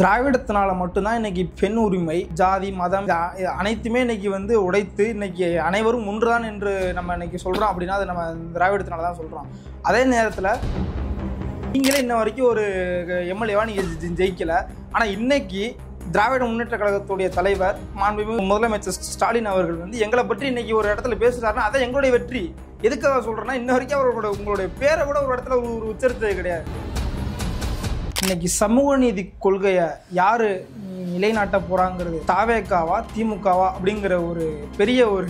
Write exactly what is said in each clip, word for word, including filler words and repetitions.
திராவிடத்தினால மட்டும்தான் இன்னைக்கு பெண் உரிமை, ஜாதி, மதம் அனைத்துமே இன்னைக்கு வந்து உடைத்து இன்னைக்கு அனைவரும் ஒன்றுதான் என்று நம்ம இன்னைக்கு சொல்கிறோம். அப்படின்னா அது நம்ம திராவிடத்தினால தான் சொல்கிறோம். அதே நேரத்தில் நீங்களே இன்ன வரைக்கும் ஒரு எம்எல்ஏவா நீங்கள் ஜெயிக்கலை. ஆனால் இன்னைக்கு திராவிட முன்னேற்ற கழகத்துடைய தலைவர் மாண்புமிகு முதலமைச்சர் ஸ்டாலின் அவர்கள் வந்து எங்களை பற்றி இன்னைக்கு ஒரு இடத்துல பேசுகிறாருன்னா அதான் எங்களுடைய வெற்றி. எதுக்காக சொல்கிறேன்னா, இன்ன வரைக்கும் அவர்களோட உங்களுடைய பேரை கூட ஒரு இடத்துல ஒரு உச்சரித்தது கிடையாது. இன்னைக்கு சமூக நீதி கொள்கையை யாரு நிலைநாட்ட போறாங்கிறது தாவேக்காவா திமுகவா அப்படிங்கிற ஒரு பெரிய ஒரு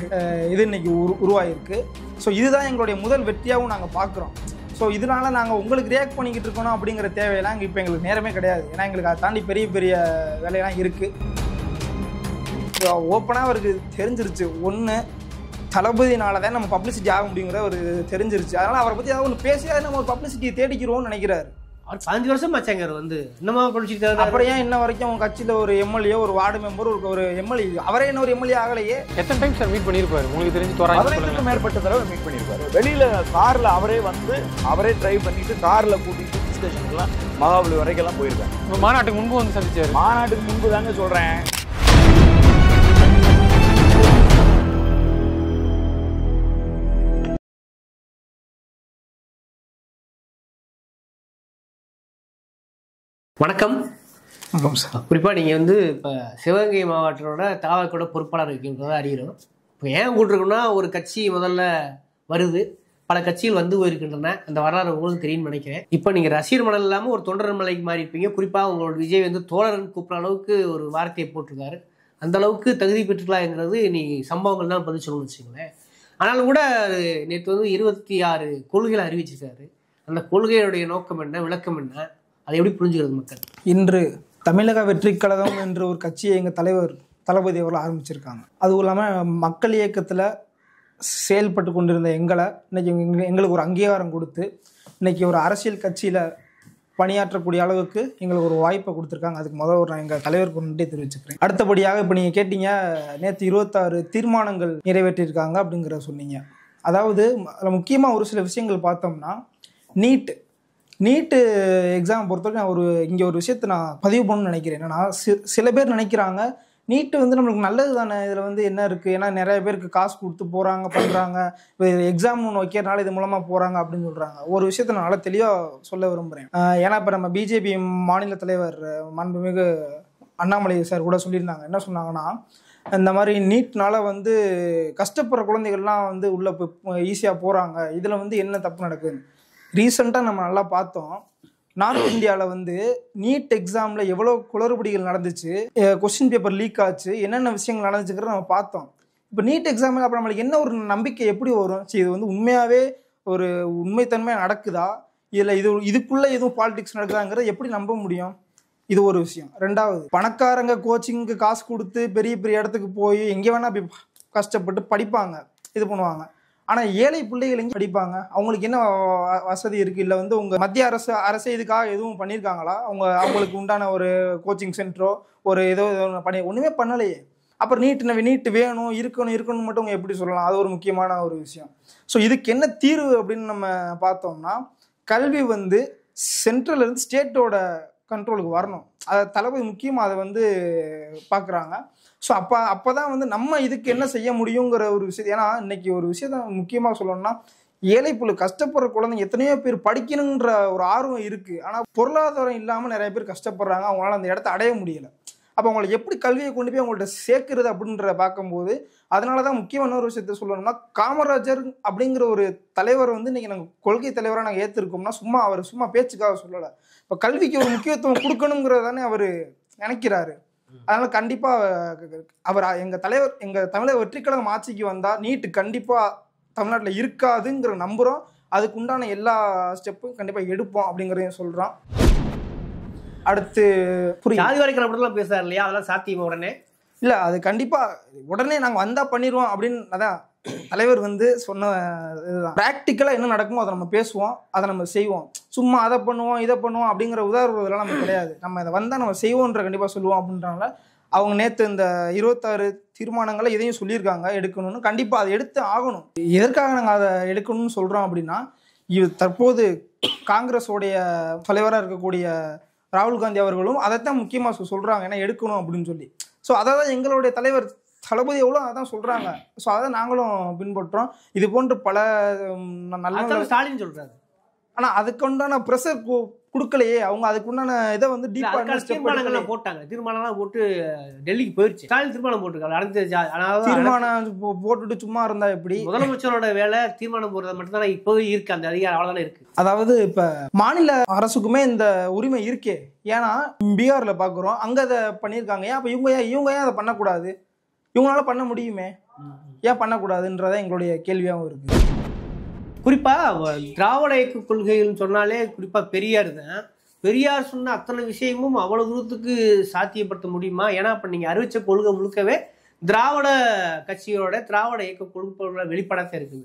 இது இன்னைக்கு உரு உருவாயிருக்கு. ஸோ இதுதான் எங்களுடைய முதல் வெற்றியாகவும் நாங்கள் பார்க்குறோம். ஸோ இதனால நாங்கள் உங்களுக்கு ரியாக்ட் பண்ணிக்கிட்டு இருக்கணும் அப்படிங்கிற தேவையெல்லாம் இப்போ எங்களுக்கு நேரமே கிடையாது. ஏன்னா எங்களுக்கு அதை தாண்டி பெரிய பெரிய வேலையெல்லாம் இருக்குது. ஓப்பனாக அவருக்கு தெரிஞ்சிருச்சு, ஒன்று தளபதினால தான் நம்ம பப்ளிசிட்டி ஆக முடியுங்கிற ஒரு தெரிஞ்சிருச்சு. அதனால் அவரை பற்றி ஏதாவது ஒன்று பேசியாவது நம்ம ஒரு பப்ளிசிட்டியை தேடிக்கிறோம்னு நினைக்கிறாரு. பதினஞ்சு வருஷம் ஆச்சாங்க வந்து இன்னமா படிச்சுட்டு. அப்புறம் ஏன் இன்ன வரைக்கும் அவங்க கட்சியில் ஒரு எம்எல்ஏ, ஒரு வார்டு மெம்பர், ஒரு ஒரு எம்எல்ஏ அவரே இன்னும் ஒரு எம்எல்ஏ ஆகலையே. எத்தனை டைம் சார் மீட் பண்ணியிருப்பாரு உங்களுக்கு தெரிஞ்சு? மேற்பட்ட தடவை மீட் பண்ணியிருப்பாரு. வெளியில கார்ல அவரே வந்து அவரே டிரைவ் பண்ணிட்டு கார்ல கூட்டிட்டு ஸ்டேஷன்லாம் மகாபலி வரைக்கெல்லாம் போயிருக்காங்க. மாநாட்டுக்கு முன்பு வந்து சந்திச்சாரு. மாநாட்டுக்கு முன்பு தாங்க சொல்றேன். வணக்கம். வணக்கம் சார். குறிப்பாக நீங்கள் வந்து இப்போ சிவகங்கை மாவட்டத்தோட தாவாக்கோட பொறுப்பாளர் இருக்கின்றதை அறிகிறோம். இப்போ ஏன் கூட்டிருக்கோம்னா, ஒரு கட்சி முதல்ல வருது, பல கட்சிகள் வந்து போயிருக்கின்றன, அந்த வரலாறு உங்களுக்கு தெரியும்னு நினைக்கிறேன். இப்போ நீங்கள் ரசிகர் மடல் இல்லாமல் ஒரு தொண்டர் மலைக்கு மாறி இருப்பீங்க. குறிப்பாக உங்களோட விஜய் வந்து தோழர்னு கூப்பிட்ற அளவுக்கு ஒரு வார்த்தையை போட்டிருக்காரு. அந்த அளவுக்கு தகுதி பெற்றுக்கலாங்கிறது நீங்கள் சம்பவங்கள் தான் பதிவு சொல்லணும்னு வச்சுக்கோங்களேன். ஆனாலும் கூட நேற்று வந்து இருபத்தி ஆறு கொள்கைகளை அறிவிச்சிருக்காரு. அந்த கொள்கையுடைய நோக்கம் என்ன, விளக்கம் என்ன, அதை எப்படி புரிஞ்சுக்கிறது மக்கள்? இன்று தமிழக வெற்றிக் கழகம் என்ற ஒரு கட்சியை எங்கள் தலைவர் தளபதி அவர்கள் ஆரம்பிச்சிருக்காங்க. அதுவும் இல்லாமல் மக்கள் இயக்கத்தில் செயல்பட்டு கொண்டிருந்த எங்களை இன்றைக்கி எங்களுக்கு ஒரு அங்கீகாரம் கொடுத்து இன்றைக்கி ஒரு அரசியல் கட்சியில் பணியாற்றக்கூடிய அளவுக்கு எங்களுக்கு ஒரு வாய்ப்பை கொடுத்துருக்காங்க. அதுக்கு முதல் ஒரு நான் எங்கள் தலைவருக்கு முன்னே தெரிவிச்சுக்கிறேன். அடுத்தபடியாக இப்போ நீங்கள் கேட்டீங்க, நேற்று இருபத்தாறு தீர்மானங்கள் நிறைவேற்றியிருக்காங்க அப்படிங்கிறத சொன்னீங்க. அதாவது முக்கியமாக ஒரு சில விஷயங்கள் பார்த்தோம்னா, நீட்டு நீட்டு எக்ஸாம் பொறுத்த வரைக்கும் நான் ஒரு இங்கே ஒரு விஷயத்தை நான் பதிவு பண்ணணும்னு நினைக்கிறேன். என்னென்னா, சி சில பேர் நினைக்கிறாங்க நீட்டு வந்து நம்மளுக்கு நல்லது தானே, இதில் வந்து என்ன இருக்குது, ஏன்னா நிறைய பேருக்கு காசு கொடுத்து போகிறாங்க, பண்ணுறாங்க, இப்போ எக்ஸாம் ஒன்று வைக்கிறதுனால இது மூலமாக போகிறாங்க அப்படின்னு சொல்கிறாங்க. ஒரு விஷயத்தை நான் நல்லா தெளிவாக சொல்ல விரும்புகிறேன். ஏன்னா இப்போ நம்ம பிஜேபி மாநில தலைவர் மாண்புமிகு அண்ணாமலை சார் கூட சொல்லியிருந்தாங்க. என்ன சொன்னாங்கன்னா, இந்த மாதிரி நீட்னால் வந்து கஷ்டப்படுற குழந்தைகள்லாம் வந்து உள்ளே போய் ஈஸியாக போகிறாங்க, இதில் வந்து என்ன தப்பு நடக்குது? ரீசெண்டாக நம்ம நல்லா பார்த்தோம், நார்த் இந்தியாவில் வந்து நீட் எக்ஸாமில் எவ்வளோ குளறுபடிகள் நடந்துச்சு, கொஸ்டின் பேப்பர் லீக் ஆச்சு, என்னென்ன விஷயங்கள் நடந்துச்சுக்கிறத நம்ம பார்த்தோம். இப்போ நீட் எக்ஸாமில் அப்போ நம்மளுக்கு என்ன ஒரு நம்பிக்கை எப்படி வரும்? சரி, இது வந்து உண்மையாகவே ஒரு உண்மைத்தன்மையாக நடக்குதா, இதில் இது இதுக்குள்ளே எதுவும் பாலிடிக்ஸ் நடக்குதாங்கிறத எப்படி நம்ப முடியும்? இது ஒரு விஷயம். ரெண்டாவது, பணக்காரங்க கோச்சிங்க்கு காசு கொடுத்து பெரிய பெரிய இடத்துக்கு போய் எங்கே வேணால் போய் கஷ்டப்பட்டு படிப்பாங்க, இது பண்ணுவாங்க. ஆனால் ஏழை பிள்ளைகள் எங்கே படிப்பாங்க? அவங்களுக்கு என்ன வசதி இருக்குது? இல்லை வந்து உங்கள் மத்திய அரசு அரசு இதுக்காக எதுவும் பண்ணியிருக்காங்களா? அவங்க அவங்களுக்கு உண்டான ஒரு கோச்சிங் சென்டரோ ஒரு ஏதோ பண்ணி ஒன்றுமே பண்ணலையே. அப்புறம் நீட்டு நீட்டு வேணும் இருக்கணும் இருக்கணும்னு மட்டும் அவங்க எப்படி சொல்லலாம்? அது ஒரு முக்கியமான ஒரு விஷயம். ஸோ இதுக்கு என்ன தீர்வு அப்படின்னு நம்ம பார்த்தோம்னா, கல்வி வந்து சென்ட்ரல்லேருந்து ஸ்டேட்டோட கண்ட்ரோலுக்கு வரணும். அதை தளபதி முக்கியமாக அதை வந்து பார்க்குறாங்க. ஸோ அப்போ அப்போ தான் வந்து நம்ம இதுக்கு என்ன செய்ய முடியுங்கிற ஒரு விஷயம். ஏன்னா இன்றைக்கி ஒரு விஷயத்தை முக்கியமாக சொல்லணும்னா, ஏழை பிள்ளை கஷ்டப்படுற குழந்தைங்க எத்தனையோ பேர் படிக்கணுன்ற ஒரு ஆர்வம் இருக்குது. ஆனால் பொருளாதாரம் இல்லாமல் நிறைய பேர் கஷ்டப்படுறாங்க, அவங்களால அந்த இடத்த அடைய முடியலை. அப்போ அவங்களை எப்படி கல்வியை கொண்டு போய் அவங்கள்ட்ட சேர்க்குறது அப்படின்றத பார்க்கும்போது, அதனால தான் முக்கியமான ஒரு விஷயத்த சொல்லணும்னா, காமராஜர் அப்படிங்கிற ஒரு தலைவர் வந்து இன்றைக்கி நாங்கள் கொள்கை தலைவராக நாங்கள் ஏற்றிருக்கோம்னா சும்மா அவர் சும்மா பேச்சுக்காக சொல்லலை. இப்போ கல்விக்கு ஒரு முக்கியத்துவம் கொடுக்கணுங்கிறது தானே அவர் நினைக்கிறாரு. அதனால கண்டிப்பாக அவர் எங்கள் தலைவர் எங்கள் தமிழக வெற்றிக்கழகம் ஆட்சிக்கு வந்தால் நீட்டு கண்டிப்பாக தமிழ்நாட்டில் இருக்காதுங்கிற நம்புகிறோம். அதுக்கு உண்டான எல்லா ஸ்டெப்பும் கண்டிப்பாக எடுப்போம் அப்படிங்கிறதையும் சொல்கிறோம். அடுத்து ஜாதி வாரி கலப்படம்லாம் பேசுறாரு இல்லையா, அதெல்லாம் சாத்தியமா உடனே? இல்லை, அது கண்டிப்பாக உடனே நாங்கள் வந்தால் பண்ணிடுவோம் அப்படின்னு அதான் தலைவர் வந்து சொன்ன இதுதான். ப்ராக்டிக்கலாக என்ன நடக்குமோ அதை நம்ம பேசுவோம், அதை நம்ம செய்வோம். சும்மா அதை பண்ணுவோம் இதை பண்ணுவோம் அப்படிங்கிற உதாரணம் நம்ம கிடையாது. நம்ம இதை வந்தால் நம்ம செய்வோன்ற கண்டிப்பாக சொல்லுவோம். அப்படின்றனால அவங்க நேற்று இந்த இருபத்தாறு தீர்மானங்களை இதையும் சொல்லியிருக்காங்க எடுக்கணும்னு. கண்டிப்பாக அதை எடுத்து ஆகணும். எதற்காக நாங்கள் அதை எடுக்கணும்னு சொல்கிறோம் அப்படின்னா, இது தற்போது காங்கிரஸோடைய தலைவராக இருக்கக்கூடிய ராகுல் காந்தி அவர்களும் அதைத்தான் முக்கியமாக சொல்கிறாங்க, ஏன்னா எடுக்கணும் அப்படின்னு சொல்லி. ஸோ அதை தான் எங்களுடைய தலைவர் தளபதி எவ்வளோ அதான் சொல்கிறாங்க. ஸோ அதை நாங்களும் பின்பற்றுறோம். இது போன்று பல நல்ல ஸ்டாலின் சொல்கிறாரு, ஆனால் அதுக்குண்டான ப்ரெஷர் கொடுக்கலையே அவங்க, அதுக்குண்டான இதை வந்து டீப்பாக தீர்மானங்கள்லாம் போட்டாங்க. தீர்மானம்லாம் போட்டு டெல்லிக்கு போயிடுச்சு. ஸ்டாலின் தீர்மானம் போட்டிருக்காங்க, அடைஞ்ச தீர்மானம் போட்டுட்டு சும்மா இருந்தால் எப்படி? முதலமைச்சரோட வேலை தீர்மானம் போடுறது மட்டும்தான் இப்போவே இருக்குது, அந்த அதிகாரம் அவ்வளோதானே இருக்குது. அதாவது இப்போ மாநில அரசுக்குமே இந்த உரிமை இருக்கே, ஏன்னா பீகாரில் பார்க்குறோம் அங்கே அதை பண்ணியிருக்காங்க. ஏன் அப்போ இவங்க ஏன் இவங்க ஏன் அதை பண்ணக்கூடாது? இவங்களால பண்ண முடியுமே, ஏன் பண்ணக்கூடாதுன்றத எங்களுடைய கேள்வியாகவும் இருக்குது. குறிப்பாக திராவிட இயக்க கொள்கைகள்னு சொன்னாலே குறிப்பாக பெரியார் தான். பெரியார் சொன்ன அத்தனை விஷயமும் அவ்வளோ தூரத்துக்கு சாத்தியப்படுத்த முடியுமா? ஏன்னா இப்போ நீங்கள் அறிவித்த கொள்கை முழுக்கவே திராவிட கட்சியோட திராவிட இயக்க கொள்கையோட வெளிப்படத்தான் இருக்குது.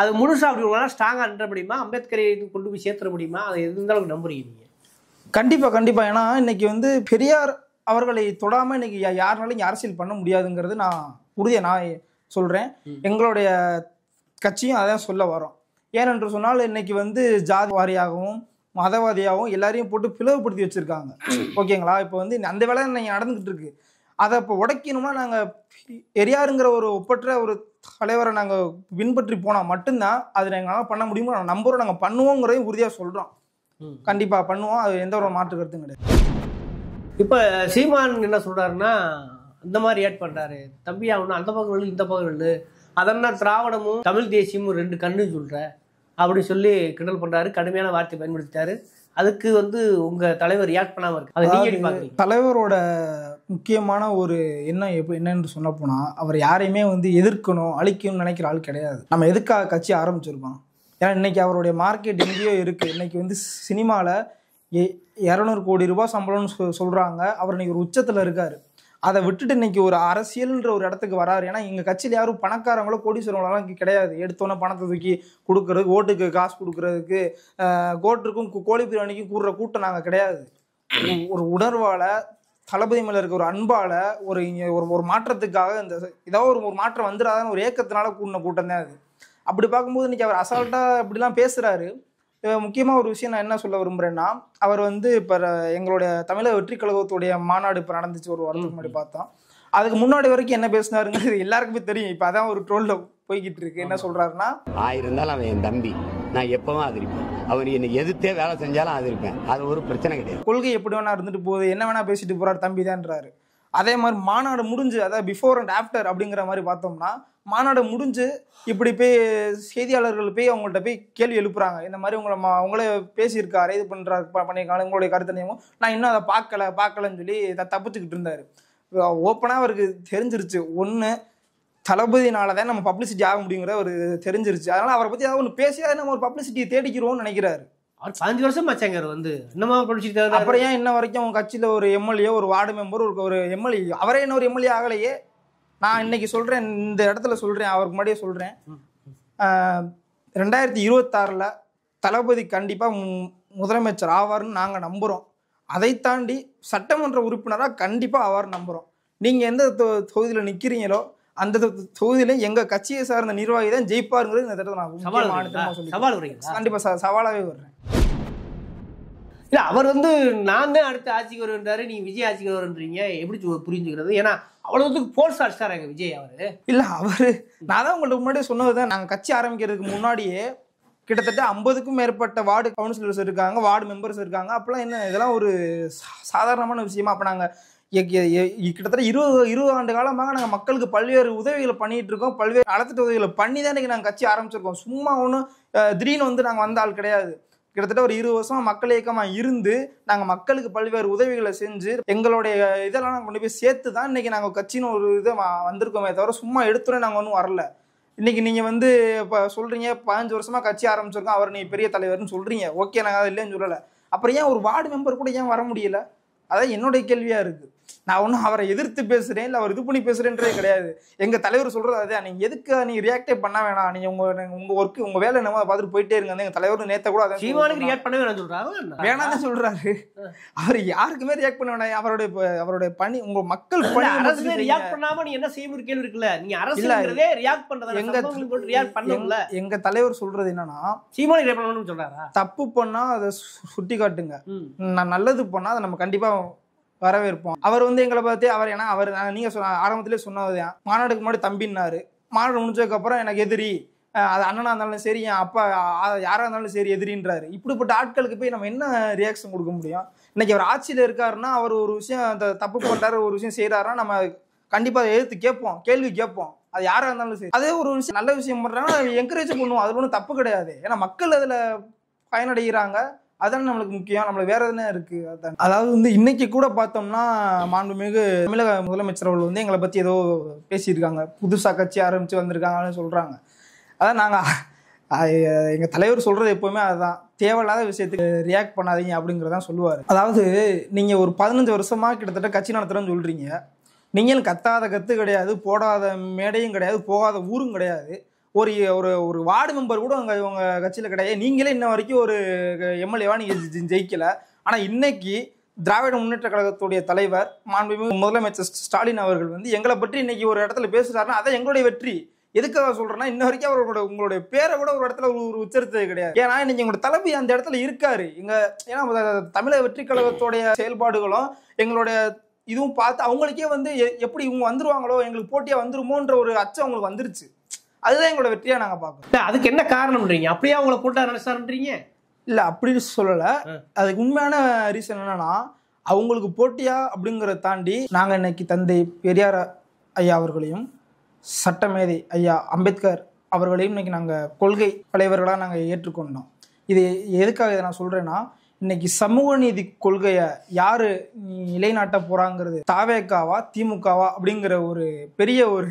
அது முழுசாக அப்படி உங்களால் ஸ்ட்ராங்காக அன்ற முடியுமா? அம்பேத்கரை கொண்டு போய் சேர்த்துட முடியுமா? அதை எது இருந்தாலும் நம்புறீங்க? கண்டிப்பாக கண்டிப்பாக. ஏன்னா இன்னைக்கு வந்து பெரியார் அவர்களை தொடாமல் இன்னைக்கு யாருனாலும் இங்கே அரசியல் பண்ண முடியாதுங்கிறது நான் உறுதியை நான் சொல்கிறேன். எங்களுடைய கட்சியும் அதான் சொல்ல வரோம். ஏனென்று சொன்னால் இன்னைக்கு வந்து ஜாதி வாரியாகவும் மதவாதியாகவும் எல்லாரையும் போட்டு பிளவுபடுத்தி வச்சுருக்காங்க. ஓகேங்களா? இப்போ வந்து அந்த வேலை நீங்கள் நடந்துக்கிட்டு இருக்கு, அதை இப்போ உடைக்கணும்னா நாங்கள் பெரியாருங்கிற ஒரு ஒப்பற்ற ஒரு தலைவரை நாங்கள் பின்பற்றி போனால் மட்டும்தான் அது எங்களால் பண்ண முடியுமோ. நாங்கள் நம்புகிறோம், நாங்கள் பண்ணுவோங்கிறதையும் உறுதியாக சொல்கிறோம். கண்டிப்பாக பண்ணுவோம், அது எந்த ஒரு மாற்று கருத்தும் கிடையாது. இப்போ சீமான் என்ன சொல்கிறாருன்னா, இந்த மாதிரி ஏட் பண்ணுறாரு தம்பி, அவனு அந்த பக்கம் விழு இந்த பக்கம் விழு, அதெல்லாம் திராவிடமும் தமிழ் தேசியமும் ரெண்டு கண்ணுன்னு சொல்கிற அப்படி சொல்லி கிண்டல் பண்ணுறாரு, கடுமையான வார்த்தையை பயன்படுத்திட்டாரு. அதுக்கு வந்து உங்கள் தலைவர் ரியாக்ட் பண்ணாமல் இருக்கு, அதை நீங்கள் பார்க்குறீங்க. தலைவரோட முக்கியமான ஒரு என்ன எப்போ என்னன்னு சொன்ன போனால், அவர் யாரையுமே வந்து எதிர்க்கணும் அழிக்கணும்னு நினைக்கிற ஆள் கிடையாது. நம்ம எதுக்காக கட்சி ஆரம்பிச்சிருக்கோம்? ஏன்னா இன்றைக்கி அவருடைய மார்க்கெட் எங்கேயோ இருக்குது. இன்றைக்கி வந்து சினிமாவில் எ இரநூறு கோடி ரூபாய் சம்பளம்னு சொ சொல்கிறாங்க அவர் இன்னைக்கு ஒரு உச்சத்தில் இருக்கார். அதை விட்டுட்டு இன்னைக்கு ஒரு அரசியல்ன்ற ஒரு இடத்துக்கு வராரு. ஏன்னா எங்கள் கட்சியில் யாரும் பணக்காரங்களோ கோடீஸ்வரங்களோலாம் கிடையாது. எடுத்தோன்னே பணத்தை தூக்கி கொடுக்குறதுக்கு, ஓட்டுக்கு காசு கொடுக்குறதுக்கு, கோட்டுக்கும் கோழி பிரியாணிக்கும் கூடுற கூட்டம் நாங்கள் கிடையாது. ஒரு உணர்வால், தளபதி மேலே இருக்க ஒரு அன்பால், ஒரு ஒரு மாற்றத்துக்காக இந்த ஏதோ ஒரு ஒரு மாற்றம் வந்துடாதான்னு ஒரு ஏக்கத்தினால கூடின கூட்டம் தான் அது. அப்படி பார்க்கும்போது இன்னைக்கு அவர் அசால்ட்டாக இப்படிலாம் பேசுகிறாரு. முக்கியமாக ஒரு விஷயம் நான் என்ன சொல்ல விரும்புகிறேன்னா, அவர் வந்து இப்போ எங்களுடைய தமிழக வெற்றி கழகத்துடைய மாநாடு இப்போ நடந்துச்சு, ஒரு வாரத்துக்கு முன்னாடி பார்த்தோம். அதுக்கு முன்னாடி வரைக்கும் என்ன பேசினாருங்கிறது எல்லாருக்குமே தெரியும். இப்போ அதான் ஒரு ட்ரோலில் போய்கிட்டு இருக்கு. என்ன சொல்கிறாருன்னா, நான் இருந்தாலும் அவன் என் தம்பி, நான் எப்பவும் ஆதரிப்பேன், அவர் என்னை எதிர்த்தே வேலை செஞ்சாலும் ஆதரிப்பேன், அது ஒரு பிரச்சனை கிடையாது, கொள்கை எப்படி வேணா இருந்துட்டு போகுது, என்ன வேணா பேசிட்டு போகிறார் தம்பி தான்றாரு. அதே மாதிரி மாநாடு முடிஞ்சு, அதாவது பிஃபோர் அண்ட் ஆஃப்டர் அப்படிங்கிற மாதிரி பார்த்தோம்னா, மாநாடு முடிஞ்சு இப்படி போய் செய்தியாளர்கள் போய் அவங்கள்ட்ட போய் கேள்வி எழுப்புறாங்க. இந்த மாதிரி உங்களை மா உங்களே பேசியிருக்காரு, இது பண்ணுறாரு, பண்ணியிருக்காங்க, உங்களுடைய கருத்து நியமம், நான் இன்னும் அதை பார்க்கல பார்க்கலன்னு சொல்லி இதை தப்பிச்சுக்கிட்டு இருந்தார். ஓப்பனாக அவருக்கு தெரிஞ்சிருச்சு, ஒன்று தளபதினால தான் நம்ம பப்ளிசிட்டி ஆக முடியுங்கிற ஒரு தெரிஞ்சிருச்சு. அதனால் அவரை பற்றி ஏதாவது ஒன்று பேசி நம்ம ஒரு பப்ளிசிட்டியை தேடிக்கிறோம்னு நினைக்கிறாரு. அவர் பதினஞ்சு வருஷம் ஆச்சாங்க வந்து இன்னமா படிச்சுட்டு. அப்புறம் ஏன் இன்ன வரைக்கும் அவங்க கட்சியில் ஒரு எம்எல்ஏ, ஒரு வார்டு மெம்பர், ஒரு ஒரு எம்எல்ஏ, அவரே இன்னொரு எம்எல்ஏ ஆகலையே. நான் இன்னைக்கு சொல்கிறேன், இந்த இடத்துல சொல்கிறேன், அவருக்கு முன்னாடியே சொல்கிறேன், ரெண்டாயிரத்தி இருபத்தாறில் தளபதி கண்டிப்பாக முதலமைச்சர் ஆவார்னு நாங்கள் நம்புகிறோம். அதை தாண்டி சட்டமன்ற உறுப்பினராக கண்டிப்பாக ஆவார்னு நம்புகிறோம். நீங்கள் எந்த தொ தொகுதியில் நிற்கிறீங்களோ அந்த தொகுதியில் எங்கள் கட்சியை சார்ந்த நிர்வாகி தான் ஜெயிப்பாருங்கிறது இந்த இடத்துல நான் சவால் வர்றேன். கண்டிப்பாக ச சவாலாகவே வர்றேன். இல்லை, அவர் வந்து நான் தான் அடுத்த ஆட்சிக்கு வருன்றாரு, நீ விஜய் ஆட்சிக்கு வருன்றீங்க, எப்படி புரிஞ்சுக்கிறது? ஏன்னா அவ்வளோத்துக்கு போர்ஸ் அடிச்சாராங்க விஜய் அவர். இல்லை, அவர் நான் தான் உங்களுக்கு முன்னாடியே சொன்னது தான், நாங்கள் கட்சி ஆரம்பிக்கிறதுக்கு முன்னாடியே கிட்டத்தட்ட ஐம்பதுக்கும் மேற்பட்ட வார்டு கவுன்சிலர்ஸ் இருக்காங்க, வார்டு மெம்பர்ஸ் இருக்காங்க. அப்போலாம் என்ன இதெல்லாம் ஒரு சாதாரணமான விஷயமா? அப்போ நாங்கள் கிட்டத்தட்ட இருபது இருபது ஆண்டு காலமாக நாங்கள் மக்களுக்கு பல்வேறு உதவிகளை பண்ணிகிட்டு இருக்கோம், பல்வேறு நலத்திட்ட உதவிகளை பண்ணி தான் இன்றைக்கி நாங்கள் கட்சி ஆரம்பிச்சிருக்கோம். சும்மா ஒன்றும் திடீர்னு வந்து நாங்கள் வந்த ஆள் கிடையாது. கிட்டத்தட்ட ஒரு இருபது வருஷமாக மக்கள் இயக்கமாக இருந்து நாங்கள் மக்களுக்கு பல்வேறு உதவிகளை செஞ்சு எங்களுடைய இதெல்லாம் நாங்கள் கொண்டு போய் சேர்த்து தான் இன்றைக்கி நாங்கள் கட்சின்னு ஒரு இதை வந்திருக்கோமே தவிர சும்மா எடுத்துகிட்டு நாங்கள் ஒன்றும் வரல. இன்றைக்கி நீங்கள் வந்து இப்போ சொல்கிறீங்க பதினஞ்சு வருஷமாக கட்சி ஆரம்பிச்சிருக்கோம், அவர் நீ பெரிய தலைவர்னு சொல்கிறீங்க, ஓகே நாங்கள் அது இல்லைன்னு சொல்லலை. அப்புறம் ஏன் ஒரு வார்டு மெம்பர் கூட ஏன் வர முடியலை? அதான் என்னுடைய கேள்வியாக இருக்குது. நான் ஒன்றும் அவரை எதிர்த்து பேசுகிறேன், இல்லை அவர் இது பண்ணி பேசுகிறேன்றே கிடையாது. எங்கள் தலைவர் சொல்கிறது அதுதான், நீங்கள் எதுக்கு நீங்கள் ரியாக்டே பண்ண வேணாம், நீங்கள் உங்கள் உங்கள் ஒர்க்கு உங்கள் வேலை என்னமோ பார்த்துட்டு போயிட்டே இருங்க. எங்கள் தலைவர் நேற்று கூட அதை சீமானுக்கு ரியாக்ட் பண்ண வேணாம்னு சொல்கிறாங்க, வேணாம் தான் சொல்கிறாரு. அவர் யாருக்குமே ரியாக்ட் பண்ண வேணாம். அவருடைய அவருடைய பணி உங்கள் மக்கள் பணி. அரசு ரியாக்ட் பண்ணாமல் நீ என்ன செய்யணும் கேள்வி இருக்குல்ல. நீங்கள் அரசுங்கிறதே ரியாக்ட் பண்ணுறது எங்கள் ரியாக்ட் பண்ணல. எங்கள் தலைவர் சொல்கிறது என்னன்னா, சீமானு ரியாக்ட் பண்ணணும்னு சொல்கிறாரா? தப்பு பண்ணால் அதை சுட்டி காட்டுங்க, நான் நல்லது பண்ணால் அதை நம்ம கண்டிப்பாக வரவேற்போம். அவர் வந்து எங்களை பார்த்து அவர் ஏன்னா அவர் நீங்கள் சொன்ன ஆரம்பத்திலே சொன்னது மாநாடுக்கு முன்னாடி தம்பின்னாரு, மாநாடு முடிஞ்சதுக்கப்புறம் எனக்கு எதிரி, அது அண்ணனாக இருந்தாலும் சரி என் அப்பா யாராக இருந்தாலும் சரி எதிரின்றாரு. இப்படிப்பட்ட ஆட்களுக்கு போய் நம்ம என்ன ரியாக்ஷன் கொடுக்க முடியும்? இன்னைக்கு அவர் ஆட்சியில் இருக்காருன்னா அவர் ஒரு விஷயம் தப்பு பண்ணுறாரு, ஒரு விஷயம் செய்கிறாருன்னா நம்ம கண்டிப்பாக எதிர்த்து கேட்போம், கேள்வி கேட்போம். அது யாராக இருந்தாலும் சரி, அதே ஒரு விஷயம் நல்ல விஷயம் பண்ணுறாங்கன்னா என்கரேஜ் பண்ணுவோம், அதில் ஒன்றும் தப்பு கிடையாது. ஏன்னா மக்கள் அதில் பயனடைகிறாங்க, அதான் நம்மளுக்கு முக்கியம். நம்மளுக்கு வேற எதுனா இருக்கு அதான். அதாவது வந்து இன்னைக்கு கூட பார்த்தோம்னா மாண்புமிகு தமிழக முதலமைச்சர் அவர்கள் வந்து எங்களை பற்றி ஏதோ பேசியிருக்காங்க, புதுசாக கட்சி ஆரம்பித்து வந்திருக்காங்கன்னு சொல்கிறாங்க. அதான் நாங்கள் எங்கள் தலைவர் சொல்கிறது எப்போவுமே அதுதான், தேவையில்லாத விஷயத்துக்கு ரியாக்ட் பண்ணாதீங்க அப்படிங்கிறதான் சொல்லுவார். அதாவது நீங்கள் ஒரு பதினஞ்சு வருஷமாக கிட்டத்தட்ட கட்சி நடத்துகிறேன்னு சொல்கிறீங்க, நீங்கள் கத்தாத கற்று கிடையாது, போடாத மேடையும் கிடையாது, போகாத ஊரும் கிடையாது. ஒரு ஒரு ஒரு வார்டு மெம்பர் கூட அங்கே இவங்க கட்சியில் கிடையாது. நீங்களே இன்ன வரைக்கும் ஒரு எம்எல்ஏவா நீங்கள் ஜெயிக்கலை. ஆனால் இன்னைக்கு திராவிட முன்னேற்ற கழகத்துடைய தலைவர் மாண்புமிகு முதலமைச்சர் ஸ்டாலின் அவர்கள் வந்து எங்களை பற்றி இன்னைக்கு ஒரு இடத்துல பேசுகிறாருன்னா அதான் எங்களுடைய வெற்றி. எதுக்காக சொல்கிறேன்னா, இன்ன வரைக்கும் அவரோட உங்களுடைய பேரை கூட ஒரு இடத்துல ஒரு உச்சரித்தது கிடையாது. ஏன்னா இன்னைக்கு உங்களோட தலைமை அந்த இடத்துல இருக்காரு. எங்கள் ஏன்னா தமிழக வெற்றி கழகத்துடைய செயல்பாடுகளும் எங்களுடைய இதுவும் பார்த்து அவங்களுக்கே வந்து எப்படி இவங்க வந்துருவாங்களோ, எங்களுக்கு போட்டியாக வந்துருமோன்ற ஒரு அச்சம் அவங்களுக்கு வந்துருச்சு. அதுதான் எங்களோட வெற்றியா நாங்க பாக்கிறோம். அதுக்கு என்ன காரணம்ன்றீங்க? அப்படியே அவங்கள போட்டா நினைச்சாருன்றீங்க? இல்ல, அப்படி சொல்லல. அதுக்கு உண்மையான ரீசன் என்னன்னா, அவங்களுக்கு போட்டியா அப்படிங்கறத தாண்டி நாங்க இன்னைக்கு தந்தை பெரியார் ஐயா அவர்களையும் சட்டமேதை ஐயா அம்பேத்கர் அவர்களையும் இன்னைக்கு நாங்க கொள்கை தலைவர்களாக நாங்க ஏற்றுக்கொண்டோம். இது எதுக்காக இதை நான் சொல்றேன்னா, இன்னைக்கு சமூக நீதி கொள்கையை யாரு நிலைநாட்ட போறாங்கிறது தாவேக்காவா திமுகவா அப்படிங்கிற ஒரு பெரிய ஒரு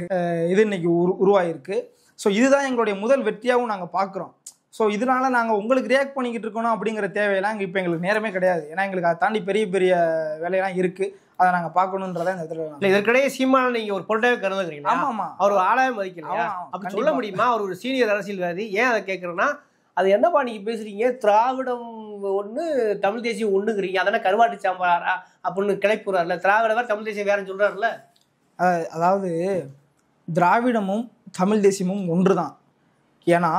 இது இன்னைக்கு உரு உருவாயிருக்கு. ஸோ இதுதான் எங்களுடைய முதல் வெற்றியாகவும் நாங்கள் பார்க்குறோம். ஸோ இதனால நாங்கள் உங்களுக்கு ரியாக்ட் பண்ணிக்கிட்டு இருக்கணும் அப்படிங்கிற தேவையெல்லாம் இப்போ எங்களுக்கு நேரமே கிடையாது. ஏன்னா எங்களுக்கு அதை தாண்டி பெரிய பெரிய வேலையெல்லாம் இருக்குது, அதை நாங்கள் பார்க்கணுன்றதான் இந்த இடத்துல. இல்லை, இதற்கிடையே சீமான் நீங்கள் ஒரு பொருட்டாக கருதுக்கிறீங்களா? ஆமாம் ஆமாம், அவர் ஆளாக மதிக்கலாம் அப்படி சொல்ல முடியுமா? அவர் ஒரு சீனியர் அரசியல்வாதி. ஏன் அதை கேட்குறேன்னா, அது என்னப்பா நீங்கள் பேசுகிறீங்க, திராவிடம் ஒன்று தமிழ் தேசியம் ஒன்றுங்கிறீங்க, அதனால் கருவாட்டு சாம்பாரா அப்படின்னு கிளப்புறாருல, திராவிடவர் தமிழ் தேசியம் வேறன்னு சொல்கிறாருல. அதாவது திராவிடமும் தமிழ் தேசியமும் ஒன்று தான். ஏன்னா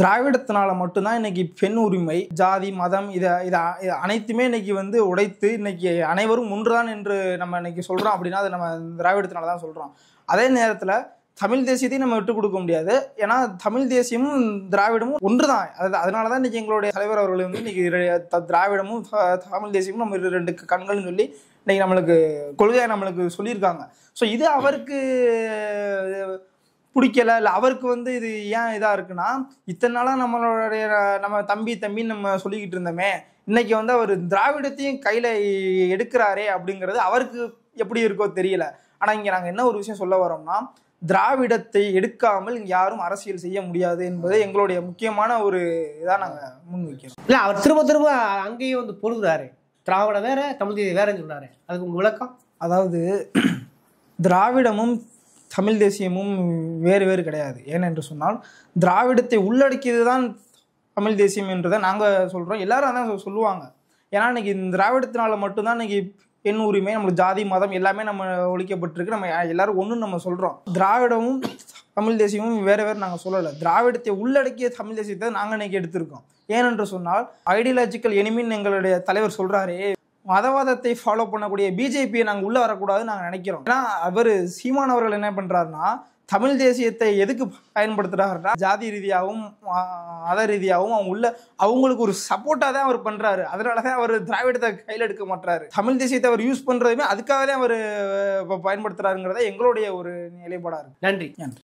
திராவிடத்தினால மட்டும்தான் இன்னைக்கு பெண் உரிமை, ஜாதி, மதம் இதை இதை அனைத்துமே இன்னைக்கு வந்து உடைத்து இன்னைக்கு அனைவரும் ஒன்றுதான் என்று நம்ம இன்னைக்கு சொல்கிறோம். அப்படின்னா அது நம்ம திராவிடத்தினால தான் சொல்கிறோம். அதே நேரத்தில் தமிழ் தேசியத்தையும் நம்ம விட்டு கொடுக்க முடியாது. ஏன்னா தமிழ் தேசியமும் திராவிடமும் ஒன்று தான். அது அதனால தான் இன்றைக்கி எங்களுடைய தலைவர் அவர்கள் வந்து இன்றைக்கி திராவிடமும் தமிழ் தேசியமும் நம்ம ரெண்டு கண்கள்னு சொல்லி இன்றைக்கி நம்மளுக்கு கொள்கையாக நம்மளுக்கு சொல்லியிருக்காங்க. ஸோ இது அவருக்கு பிடிக்கலை, இல்லை அவருக்கு வந்து இது ஏன் இதாக இருக்குன்னா, இத்தனை நாளாக நம்மளுடைய நம்ம தம்பி தம்பின்னு நம்ம சொல்லிக்கிட்டு இருந்தோமே, இன்றைக்கி வந்து அவர் திராவிடத்தையும் கையில் எடுக்கிறாரே அப்படிங்கிறது அவருக்கு எப்படி இருக்கோ தெரியல. ஆனால் இங்கே நாங்கள் என்ன ஒரு விஷயம் சொல்ல வரோம்னா, திராவிடத்தை எடுக்காமல் யாரும் அரசியல் செய்ய முடியாது என்பதை எங்களுடைய முக்கியமான ஒரு இதாக நாங்கள் முன்வைக்கிறோம். இல்லை, அவர் திரும்ப திரும்ப அங்கேயும் வந்து பொழுதுறாரு, திராவிட வேற தமிழ் தேசியம் வேறன்னு சொல்கிறாரு. அதுக்கு உங்கள் விளக்கம்? அதாவது திராவிடமும் தமிழ் தேசியமும் வேறு வேறு கிடையாது. ஏனென்று சொன்னால், திராவிடத்தை உள்ளடக்கியது தான் தமிழ் தேசியம் என்றதை நாங்கள் சொல்கிறோம், எல்லாரும் அதான் சொல்லுவாங்க. ஏன்னா இன்னைக்கு திராவிடத்தினால மட்டும்தான் இன்னைக்கு பெண் உரிமை, நம்மளுக்கு ஜாதி, மதம் எல்லாமே நம்ம ஒழிக்கப்பட்டிருக்கு, நம்ம எல்லாரும் ஒன்றுன்னு நம்ம சொல்கிறோம். திராவிடமும் தமிழ் தேசியமும் வேறு வேறு நாங்கள் சொல்லலை, திராவிடத்தை உள்ளடக்கிய தமிழ் தேசியத்தை நாங்கள் இன்றைக்கி எடுத்திருக்கோம். ஏனென்று சொன்னால், ஐடியாலஜிக்கல் எனிமின்னு எங்களுடைய தலைவர் சொல்கிறாரே, மதவாதத்தை ஃபாலோ பண்ணக்கூடிய பிஜேபியை நாங்கள் உள்ளே வரக்கூடாதுன்னு நாங்கள் நினைக்கிறோம். ஏன்னா அவர் சீமான் அவர்கள் என்ன பண்ணுறாருன்னா, தமிழ் தேசியத்தை எதுக்கு பயன்படுத்துகிறாருன்னா, ஜாதி ரீதியாகவும் மத ரீதியாகவும் அவங்க உள்ள அவங்களுக்கு ஒரு சப்போர்ட்டாக தான் அவர் பண்ணுறாரு. அதனால தான் அவர் திராவிடத்தை கையில் எடுக்க மாட்டாரு, தமிழ் தேசியத்தை அவர் யூஸ் பண்ணுறதுமே அதுக்காக தான் அவர் பயன்படுத்துகிறாருங்கிறத எங்களுடைய ஒரு நிலைப்பாடாக இருக்குது. நன்றி நன்றி.